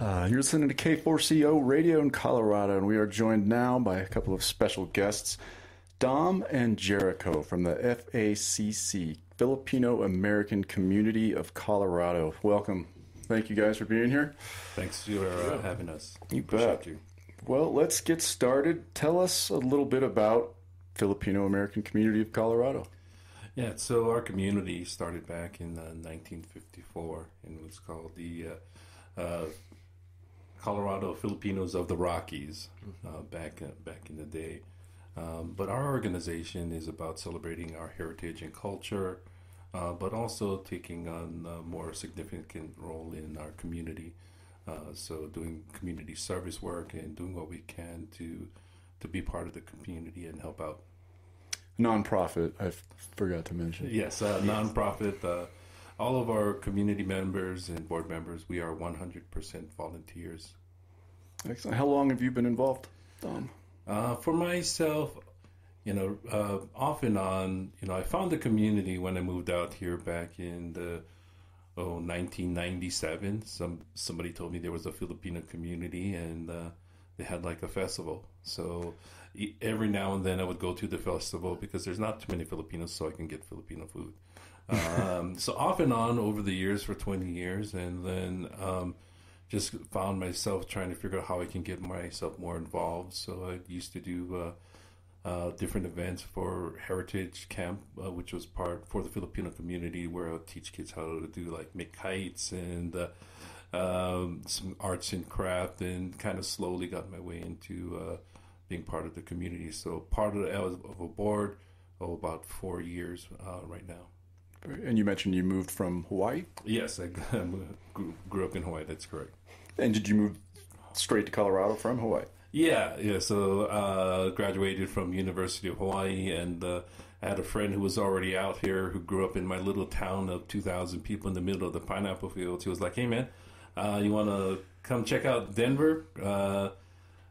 You're listening to K4CO Radio in Colorado, and we are joined now by a couple of special guests, Dom and Jericho from the FACC, Filipino American Community of Colorado. Welcome. Thank you guys for being here. Thanks for having us. You bet. Well, let's get started. Tell us a little bit about Filipino American Community of Colorado. Yeah, so our community started back in 1954 and was called the Colorado Filipinos of the Rockies back in the day. But our organization is about celebrating our heritage and culture, but also taking on a more significant role in our community. So doing community service work and doing what we can to be part of the community and help out. Nonprofit, I forgot to mention. Yes, nonprofit. All of our community members and board members, we are 100% volunteers. Excellent. How long have you been involved, Dom? For myself, off and on, I found the community when I moved out here back in the 1997. Somebody told me there was a Filipino community, and they had like a festival. So every now and then I would go to the festival because there's not too many Filipinos, so I can get Filipino food. So off and on over the years for 20 years, and then just found myself trying to figure out how I can get myself more involved. So I used to do different events for Heritage Camp, which was part for the Filipino community, where I would teach kids how to do make kites and some arts and craft, and kind of slowly got my way into being part of the community. So I was of a board of about 4 years right now. And you mentioned you moved from Hawaii? Yes, I grew up in Hawaii, that's correct. And did you move straight to Colorado from Hawaii? Yeah. So graduated from University of Hawaii, and I had a friend who was already out here who grew up in my little town of 2,000 people in the middle of the pineapple fields. He was like, hey man, you want to come check out Denver?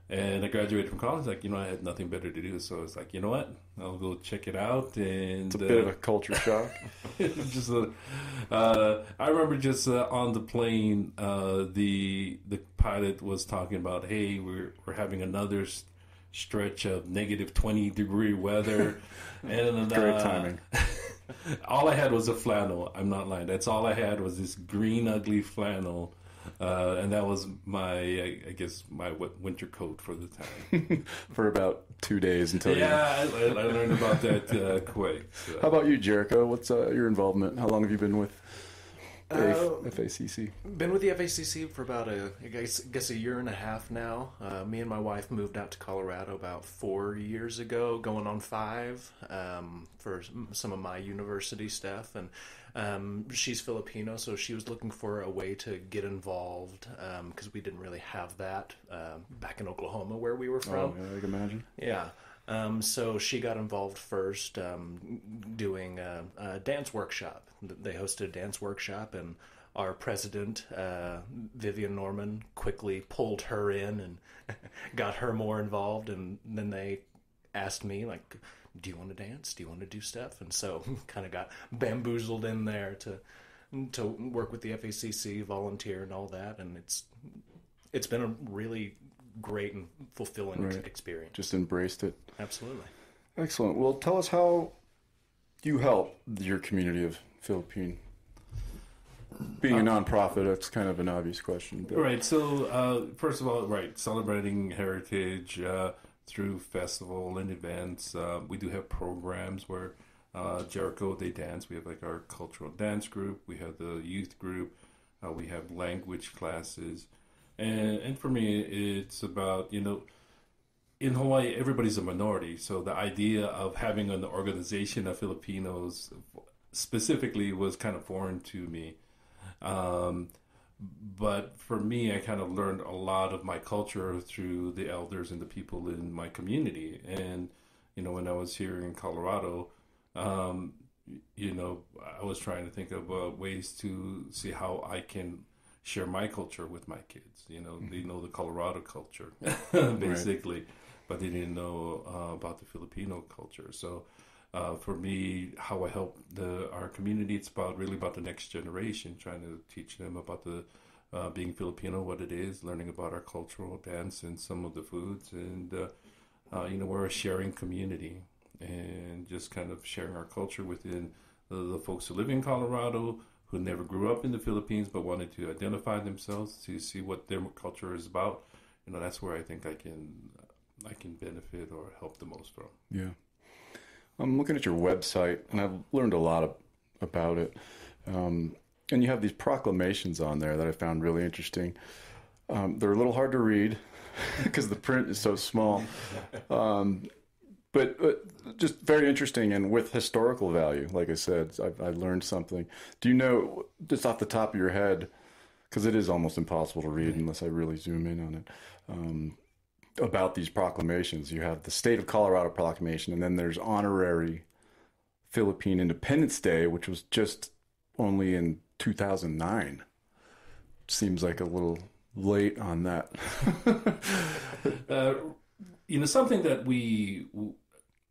And I graduated from college, I had nothing better to do, so I was like, you know what, I'll go check it out. And it's a bit of a culture shock. Just I remember just on the plane, the pilot was talking about, hey, we're having another stretch of negative 20-degree weather, and great timing. All I had was a flannel. I'm not lying. That's all I had was this green, ugly flannel. And that was my winter coat for the time. For about 2 days until I learned about that quick. So. How about you, Jericho? What's your involvement? How long have you been with FACC? Been with the FACC for about I guess a year and a half now. Me and my wife moved out to Colorado about 4 years ago, going on 5, for some of my university stuff. And she's Filipino, so she was looking for a way to get involved, because we didn't really have that back in Oklahoma where we were from. Oh, yeah, I can imagine. Yeah. So she got involved first, doing a dance workshop. They hosted a dance workshop, and our president, Vivian Norman, quickly pulled her in and got her more involved. And then they asked me, do you want to dance? Do you want to do stuff? And so kind of got bamboozled in there to work with the FACC, volunteer and all that. And it's been a really great and fulfilling experience. Just embraced it. Absolutely. Excellent. Well, tell us how you help your community of Philippine. Being a nonprofit, that's kind of an obvious question. But... Right. So first of all, celebrating heritage, through festival and events. We do have programs where Jericho, they dance. We have our cultural dance group. We have the youth group. We have language classes. And for me, it's about, in Hawaii, everybody's a minority. So the idea of having an organization of Filipinos specifically was kind of foreign to me. But for me, I kind of learned a lot of my culture through the elders and the people in my community. And, when I was here in Colorado, I was trying to think of ways to see how I can share my culture with my kids. They know the Colorado culture, basically, but they didn't know about the Filipino culture. So for me, how I help our community, it's really about the next generation, trying to teach them about the being Filipino, what it is, learning about our cultural dance and some of the foods. And, you know, we're a sharing community and just kind of sharing our culture within the folks who live in Colorado, who never grew up in the Philippines but wanted to identify themselves, to see what their culture is about. You know, that's where I think I can benefit or help the most from. Yeah. I'm looking at your website, and I've learned a lot about it. And you have these proclamations on there that I found really interesting. They're a little hard to read because the print is so small. But just very interesting and with historical value. Like I said, I learned something. Do you know, just off the top of your head, because it is almost impossible to read unless I really zoom in on it, about these proclamations? You have the State of Colorado Proclamation, and then there's honorary Philippine Independence Day, which was just only in 2009. Seems like a little late on that. You know, something that we,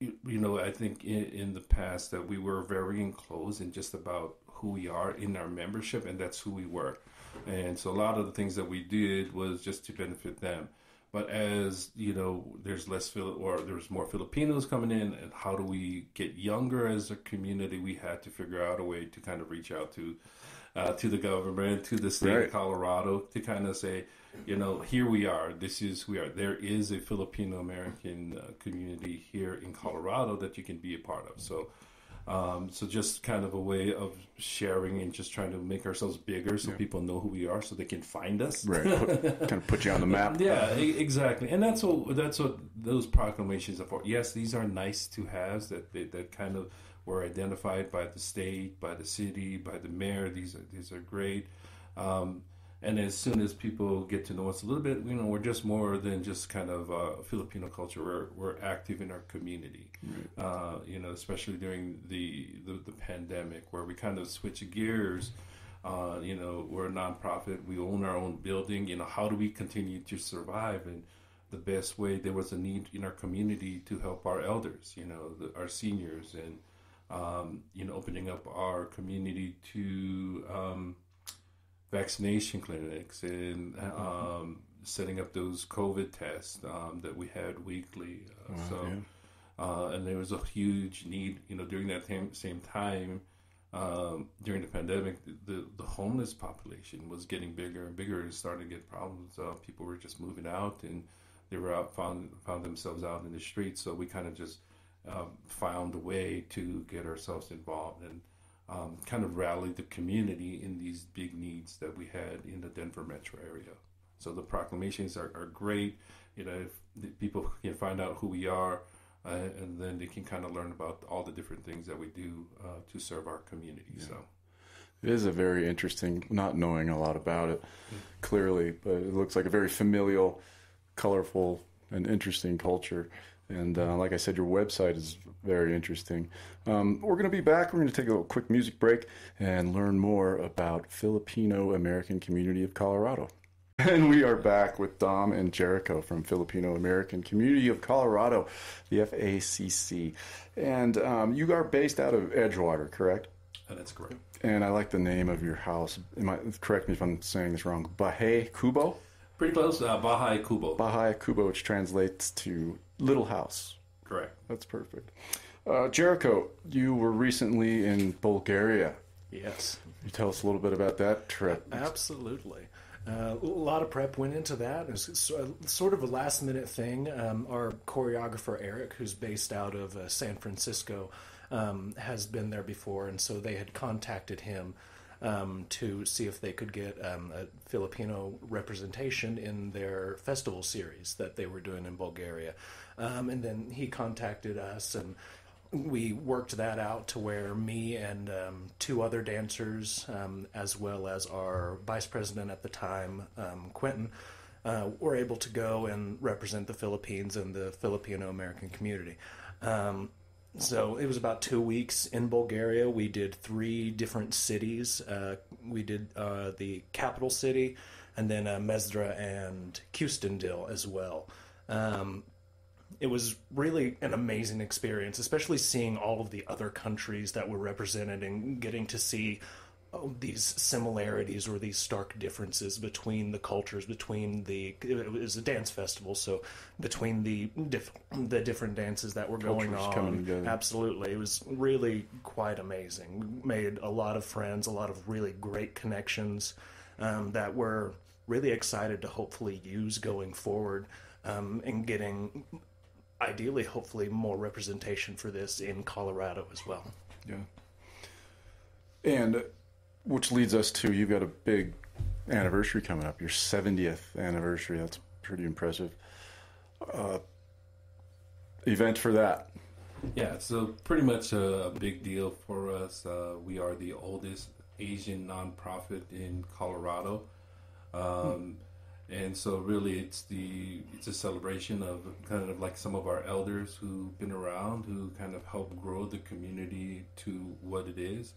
you know, I think in the past that we were very enclosed in just about who we are in our membership, and that's who we were. And so a lot of the things that we did was just to benefit them. But as, you know, there's less or there's more Filipinos coming in, and how do we get younger as a community? We had to figure out a way to kind of reach out to the government, to the state of Colorado, to kind of say, you know, here we are. This is who we are. There is a Filipino American community here in Colorado that you can be a part of. So, so just kind of a way of sharing and just trying to make ourselves bigger, so people know who we are, so they can find us. Right, kind of put you on the map. Yeah, exactly. And that's what those proclamations are for. Yes, these are nice to haves that kind of were identified by the state, by the city, by the mayor. These are great. And as soon as people get to know us a little bit, you know, we're just more than just kind of Filipino culture. We're active in our community, you know, especially during the pandemic, where we kind of switch gears. You know, we're a nonprofit. We own our own building. You know, how do we continue to survive? And the best way, there was a need in our community to help our elders, you know, our seniors, and, you know, opening up our community to vaccination clinics, and setting up those COVID tests that we had weekly. And there was a huge need, you know, during that same time, during the pandemic, the homeless population was getting bigger and bigger and started to get problems. People were just moving out, and they were out, found themselves out in the streets. So we kind of just found a way to get ourselves involved and kind of rallied the community in these big needs that we had in the Denver metro area. So the proclamations are great. You know, if people can find out who we are, and then they can kind of learn about all the different things that we do to serve our community. Yeah. So it is a very interesting, not knowing a lot about it clearly, but it looks like a very familial, colorful, and interesting culture. And like I said, your website is very interesting. We're going to be back. We're going to take a little quick music break and learn more about Filipino American Community of Colorado. And we are back with Dom and Jericho from Filipino American Community of Colorado, the FACC. And you are based out of Edgewater, correct? That's correct. And I like the name of your house. Correct me if I'm saying this wrong. Bahay Kubo? Pretty close. Bahay Kubo. Bahay Kubo, which translates to Little House. Correct. That's perfect. Jericho, you were recently in Bulgaria. Yes. Can you tell us a little bit about that trip? Absolutely. A lot of prep went into that. It was sort of a last-minute thing. Our choreographer, Eric, who's based out of San Francisco, has been there before, and so they had contacted him to see if they could get a Filipino representation in their festival series that they were doing in Bulgaria. And then he contacted us, and we worked that out to where me and two other dancers, as well as our vice president at the time, Quentin, were able to go and represent the Philippines and the Filipino American community. So it was about 2 weeks in Bulgaria. We did 3 different cities. We did the capital city, and then Mezdra and Kustendil as well. It was really an amazing experience, especially seeing all of the other countries that were represented and getting to see these similarities or these stark differences between the cultures, between the, it was a dance festival, so between the different dances that were going on. Absolutely. It was really quite amazing. Made a lot of friends, a lot of really great connections that we're really excited to hopefully use going forward and getting, ideally, hopefully, more representation for this in Colorado as well. Yeah. And which leads us to, you've got a big anniversary coming up, your 70th anniversary. That's pretty impressive. Event for that. Yeah, so pretty much a big deal for us. We are the oldest Asian nonprofit in Colorado. And so really it's a celebration of kind of like some of our elders who've been around, who kind of helped grow the community to what it is.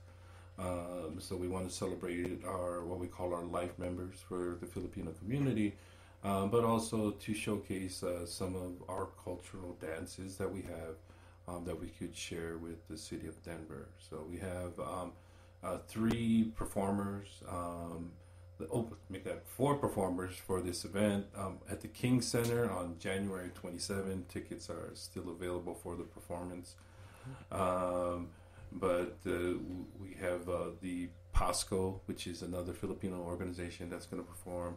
So we want to celebrate our, what we call our life members for the Filipino community, but also to showcase some of our cultural dances that we have that we could share with the city of Denver. So we have three performers, four performers for this event at the King Center on January 27. Tickets are still available for the performance. But we have the PASCO, which is another Filipino organization that's going to perform.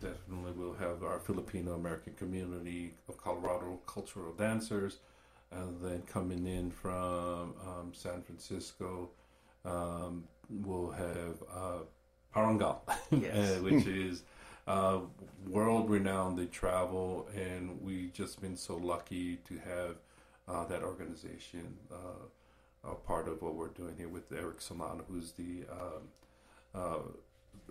Definitely we'll have our Filipino American Community of Colorado Cultural Dancers. And then coming in from San Francisco, we'll have Parangal, yes. Which is world-renowned. They travel, and we've just been so lucky to have that organization a part of what we're doing here with Eric Salan, who's the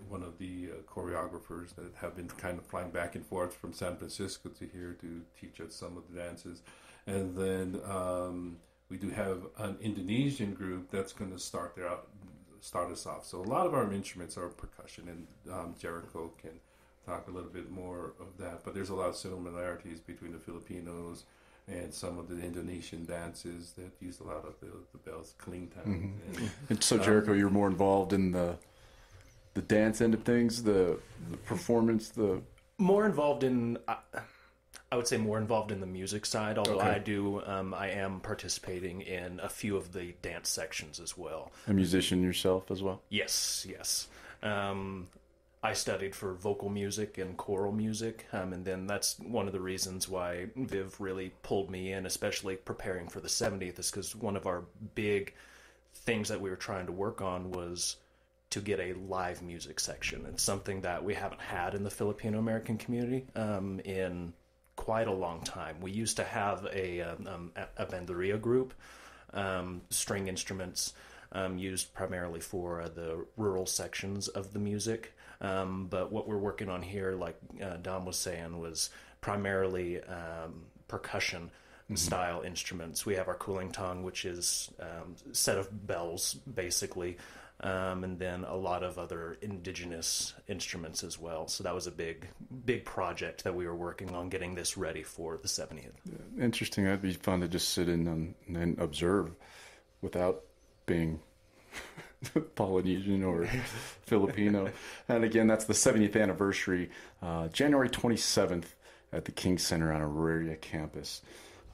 one of the choreographers that have been kind of flying back and forth from San Francisco to here to teach us some of the dances. And then we do have an Indonesian group that's going to start us off. So a lot of our instruments are percussion, and Jericho can talk a little bit more of that, but there's a lot of similarities between the Filipinos and some of the Indonesian dances that used a lot of the bells, Kalinga. Mm-hmm. And so, Jericho, you're more involved in the dance end of things, the performance, the... More involved in... I would say more involved in the music side, although okay. I am participating in a few of the dance sections as well. A musician yourself as well? Yes. I studied for vocal music and choral music, and then that's one of the reasons why Viv really pulled me in, especially preparing for the 70th, is because one of our big things that we were trying to work on was to get a live music section. It's something that we haven't had in the Filipino American community in quite a long time. We used to have a banderia group, string instruments used primarily for the rural sections of the music. But what we're working on here, like Dom was saying, was primarily percussion style instruments. We have our kulingtang, which is a set of bells, basically, and then a lot of other indigenous instruments as well. So that was a big project that we were working on, getting this ready for the 70th. Yeah, interesting. That'd be fun to just sit in and observe without being... Polynesian or Filipino. And again, that's the 70th anniversary, January 27th at the King Center on Auraria campus.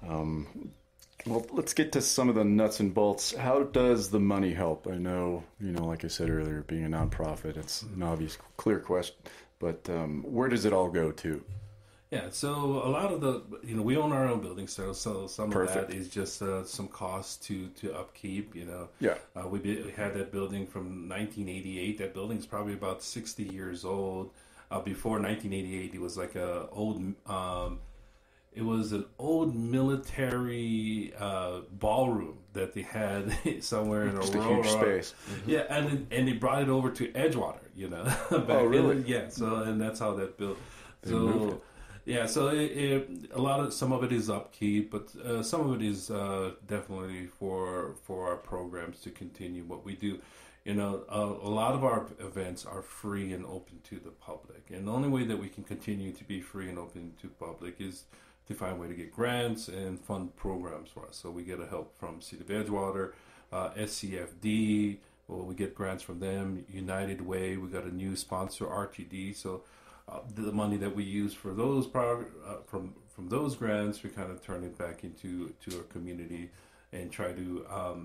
Well, let's get to some of the nuts and bolts. How does the money help? I know, like I said earlier, being a nonprofit, it's an obvious, clear question, but where does it all go to? Yeah, so a lot of the, we own our own building, so some Perfect. Of that is just some cost to upkeep, Yeah. We had that building from 1988. That building's probably about 60 years old. Before 1988, it was like an old military ballroom that they had somewhere in Aurora. Just a huge space. Mm-hmm. Yeah, and they brought it over to Edgewater, Oh, really? Yeah, so, and that's how that built. They moved it. Yeah, so some of it is upkeep, but some of it is definitely for our programs to continue what we do. A lot of our events are free and open to the public, and the only way that we can continue to be free and open to public is to find a way to get grants and fund programs for us. So we get help from City of Edgewater, SCFD, Well, we get grants from them. United Way, we got a new sponsor, RTD. So the money that we use for those from those grants, we kind of turn it back into our community and try to, I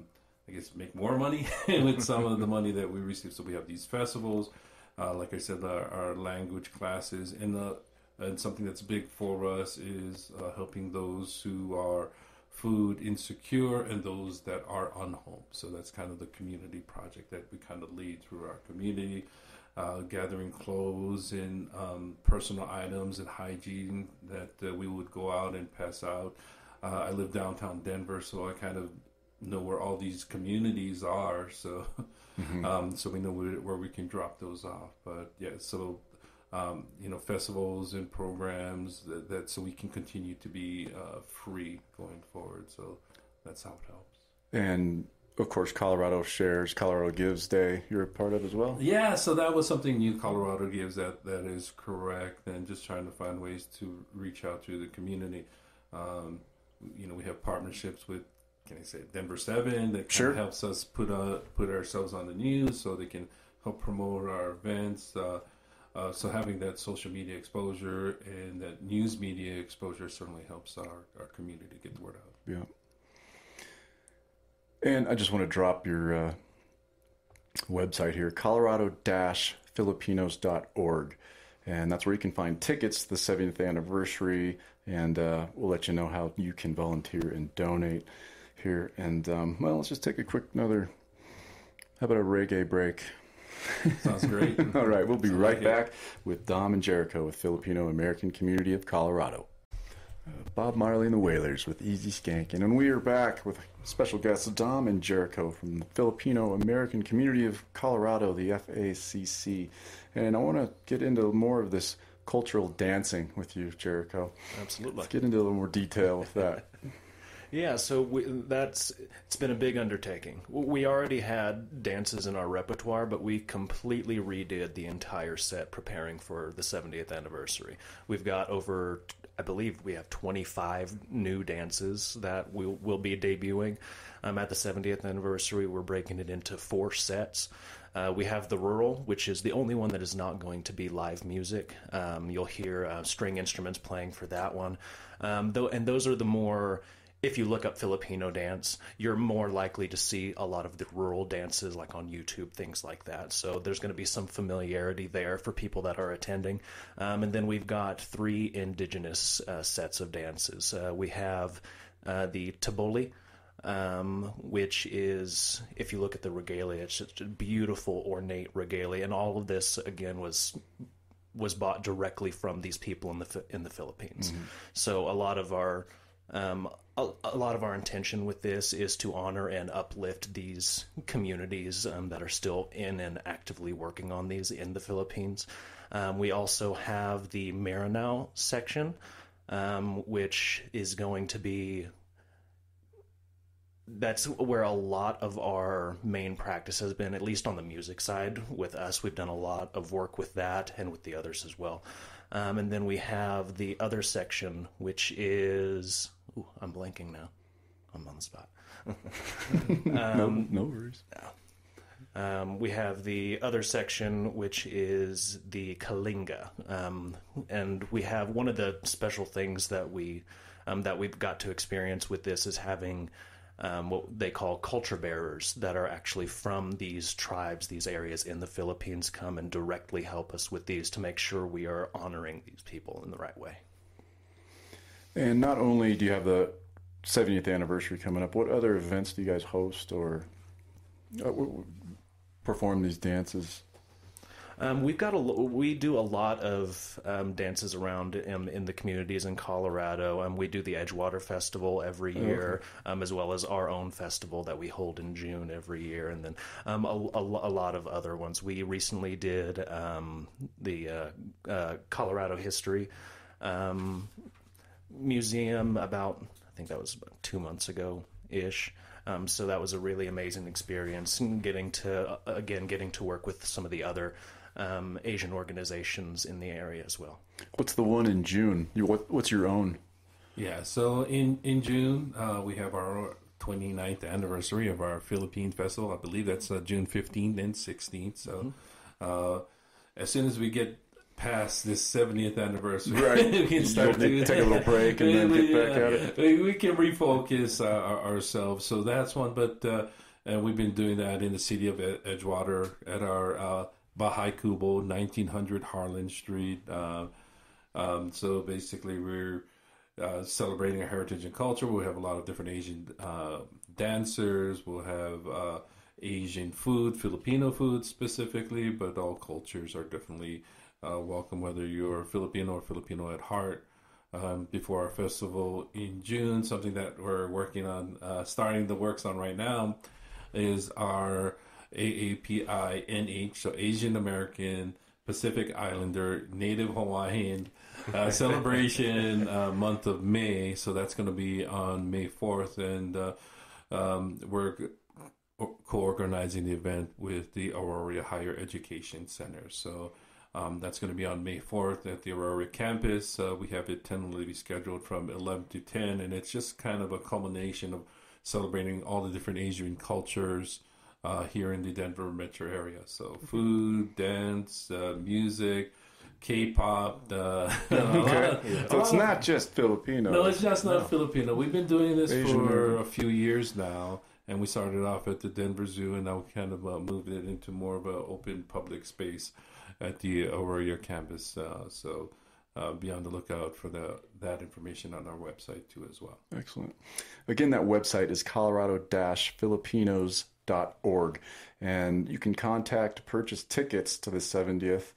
guess, make more money with some of the money that we receive. So we have these festivals, like I said, our language classes, and something that's big for us is helping those who are food insecure and those that are unhomed. So that's kind of the community project that we kind of lead through our community, gathering clothes and personal items and hygiene that we would go out and pass out. I live downtown Denver, so I kind of know where all these communities are, so so we know where we can drop those off. But yeah, so festivals and programs that so we can continue to be free going forward. So that's how it helps. And of course, Colorado Shares, Colorado Gives Day, you're a part of as well. Yeah, so that was something new, Colorado Gives, that is correct, and just trying to find ways to reach out to the community. We have partnerships with, can I say, Denver 7 that sure helps us put ourselves on the news so they can help promote our events. So having that social media exposure and that news media exposure certainly helps our community get the word out. Yeah. And I just want to drop your website here, colorado-filipinos.org. And that's where you can find tickets, the 70th anniversary, and we'll let you know how you can volunteer and donate here. And, let's just take a quick how about a reggae break? Sounds great. All right, we'll be right back with Dom and Jericho with Filipino American Community of Colorado. Bob Marley and the Wailers with Easy Skankin'. And we are back with special guests Dom and Jericho from the Filipino American Community of Colorado, the FACC. And I want to get into more of this cultural dancing with you, Jericho. Absolutely. Let's get into a little more detail with that. Yeah, so it's been a big undertaking. We already had dances in our repertoire, but we completely redid the entire set preparing for the 70th anniversary. We've got over, I believe we have 25 new dances that we'll be debuting. At the 70th anniversary, we're breaking it into 4 sets. We have the rural, which is the only one that is not going to be live music. You'll hear string instruments playing for that one. And those are the more, if you look up Filipino dance, you're more likely to see a lot of the rural dances like on YouTube, things like that. So there's going to be some familiarity there for people that are attending. And then we've got 3 indigenous sets of dances. We have the Taboli, which is, if you look at the regalia, it's just a beautiful, ornate regalia. And all of this, again, was bought directly from these people in the Philippines. Mm-hmm. So a lot of our intention with this is to honor and uplift these communities that are still in and actively working on these in the Philippines. We also have the Maranao section, which is going to be, that's where a lot of our main practice has been, at least on the music side with us. We've done a lot of work with that and with the others as well. And then we have the other section, which is, ooh, I'm blanking now. I'm on the spot. No worries. No. We have the other section, which is the Kalinga. And we have one of the special things that we've got to experience with this is having what they call culture bearers that are actually from these tribes, these areas in the Philippines, come and directly help us with these to make sure we are honoring these people in the right way. And not only do you have the 70th anniversary coming up, what other events do you guys host or perform these dances? We do a lot of dances around in the communities in Colorado. We do the Edgewater Festival every year, as well as our own festival that we hold in June every year, and then a lot of other ones. We recently did the Colorado History Museum about 2 months ago-ish. So that was a really amazing experience, and getting to work with some of the other Asian organizations in the area as well. What's the one in June? What's your own? Yeah, so in June, we have our 29th anniversary of our Philippine Festival. I believe that's June 15th and 16th. So as soon as we get past this 70th anniversary, right, we can start to take a little break and then get back at it. We can refocus ourselves. So that's one. But we've been doing that in the city of Edgewater at our Bahay Kubo, 1900 Harlan Street. So basically we're celebrating our heritage and culture. We'll have a lot of different Asian dancers. We'll have Asian food, Filipino food specifically, but all cultures are definitely welcome, whether you're Filipino or Filipino at heart. Before our festival in June, something that we're working on, starting the works on right now, is our AAPI NH, so Asian American Pacific Islander Native Hawaiian celebration month of May. So that's going to be on May 4th, and we're co-organizing the event with the Aurora Higher Education Center. So that's going to be on May 4th at the Auraria campus. We have it tentatively scheduled from 11 to 10, and it's just kind of a culmination of celebrating all the different Asian cultures here in the Denver metro area. So food, dance, music, K-pop. So it's not just Filipino. No, it's just not Filipino. We've been doing this for a few years now. And we started off at the Denver Zoo, and now we kind of moved it into more of an open public space at the Auraria campus. So be on the lookout for that information on our website, too, as well. Excellent. Again, that website is colorado-filipinos.org. And you can contact to purchase tickets to the 70th.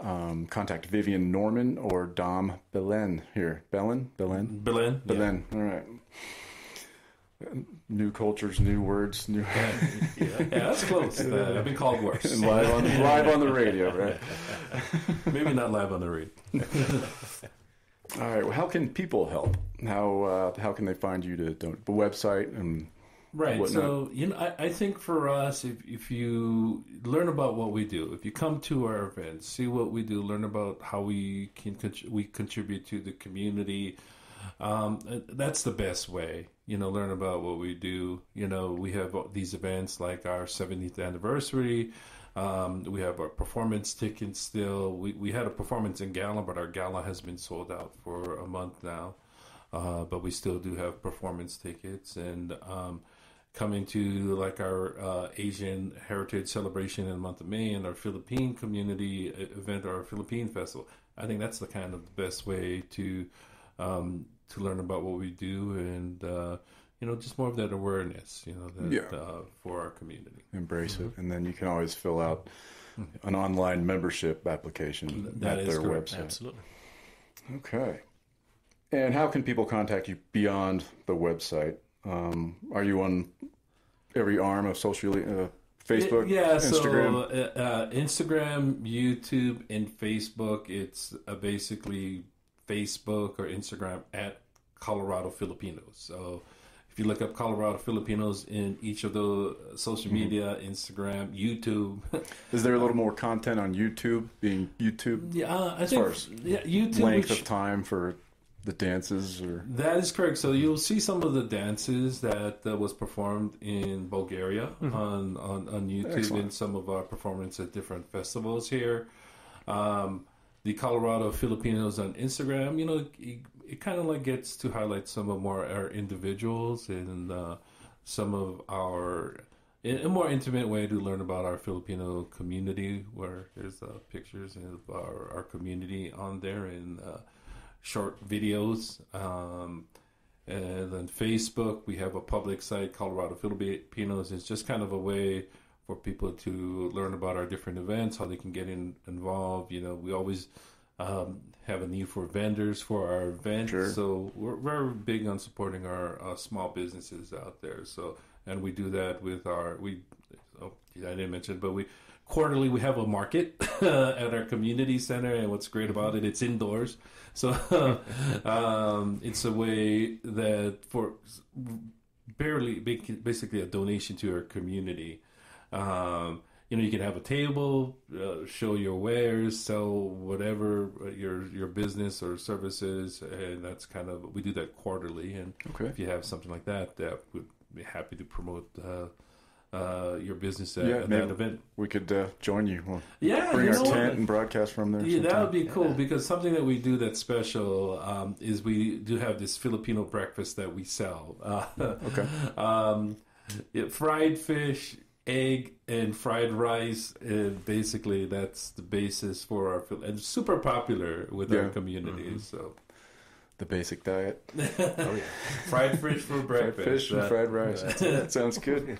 Contact Vivian Norman or Dom Belen here. Belen. Yeah. All right. New cultures, new words, new... Yeah, that's close. I've been called worse. And live on the radio, right? Maybe not live on the radio. All right. Well, how can people help? How can they find you to the website and right. Whatnot? So I think for us, if you learn about what we do, if you come to our events, see what we do, learn about how we contribute to the community. That's the best way, learn about what we do. We have these events like our 70th anniversary. We have our performance tickets still. We had a performance in gala, but our gala has been sold out for a month now. But we still do have performance tickets, and coming to like our Asian Heritage Celebration in the month of May, and our Philippine community event, our Philippine Festival. I think that's the kind of best way to learn about what we do, and just more of that awareness, for our community. Embrace it, and then you can always fill out an online membership application at their website. Absolutely. Okay. And how can people contact you beyond the website? Are you on every arm of social? Facebook, Instagram? So Instagram, YouTube, and Facebook. It's basically Facebook or Instagram at Colorado Filipinos. So if you look up Colorado Filipinos in each of the social media, Instagram, YouTube. Is there a little more content on YouTube, being YouTube? Yeah, I think YouTube. Length of time for the dances? That is correct. So you'll see some of the dances that was performed in Bulgaria on YouTube. Excellent. And some of our performances at different festivals here. The Colorado Filipinos on Instagram, it kind of like gets to highlight some of more our individuals and some of our, in a more intimate way, to learn about our Filipino community, where there's pictures of our community on there and short videos. And then Facebook, we have a public site, Colorado Filipinos. It's just kind of a way for people to learn about our different events, how they can get involved. We always have a need for vendors for our event. Sure. So we're very big on supporting our small businesses out there. So, and we do that with I didn't mention, but quarterly we have a market at our community center, and what's great about it, it's indoors. So it's a way that for basically a donation to our community. You can have a table, show your wares, sell whatever your business or services, and that's we do that quarterly. And if you have something like that, that would be happy to promote your business at that event. We could join you. We'll bring our tent and broadcast from there. Yeah, that would be cool because something that we do that's special is we do have this Filipino breakfast that we sell. Fried fish, egg, and fried rice, and basically that's the basis for our, and super popular with our community. Mm-hmm. So the basic diet. Fried fish for breakfast. Fried fish and fried rice. That sounds good.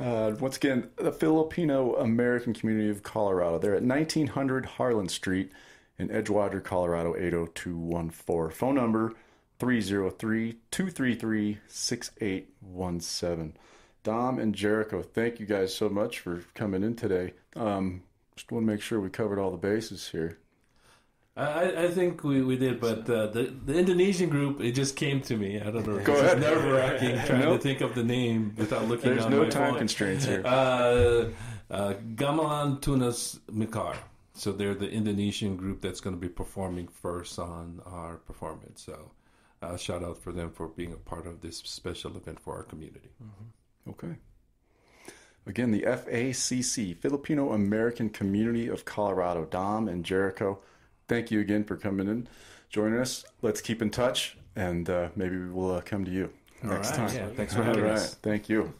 Once again, the Filipino American Community of Colorado. They're at 1900 Harlan Street in Edgewater, Colorado, 80214. Phone number 303-233-6817. Dom and Jericho, thank you guys so much for coming in today. Just want to make sure we covered all the bases here. I think we did, but the Indonesian group, it just came to me. I don't know. Go ahead. It's nerve-wracking trying to think of the name without looking on my phone. There's no time constraints here. Gamalan Tunas Mikar. So they're the Indonesian group that's going to be performing first on our performance. So shout out for them for being a part of this special event for our community. Mm-hmm. Okay. Again, the FACC, Filipino American Community of Colorado. Dom and Jericho, thank you again for coming in, joining us. Let's keep in touch, and maybe we will come to you next time. Yeah, thanks for having us. All right, thank you.